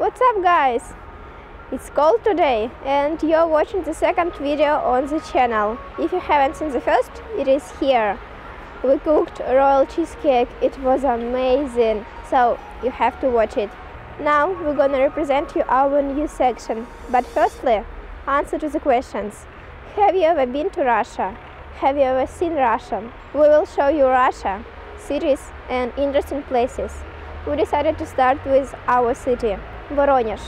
What's up, guys? It's cold today and you're watching the second video on the channel. If you haven't seen the first, it is here. We cooked royal cheesecake, it was amazing, so you have to watch it. Now we're gonna represent you our new section, but firstly, answer to the questions. Have you ever been to Russia? Have you ever seen Russia? We will show you Russia, cities and interesting places. We decided to start with our city, Voronezh.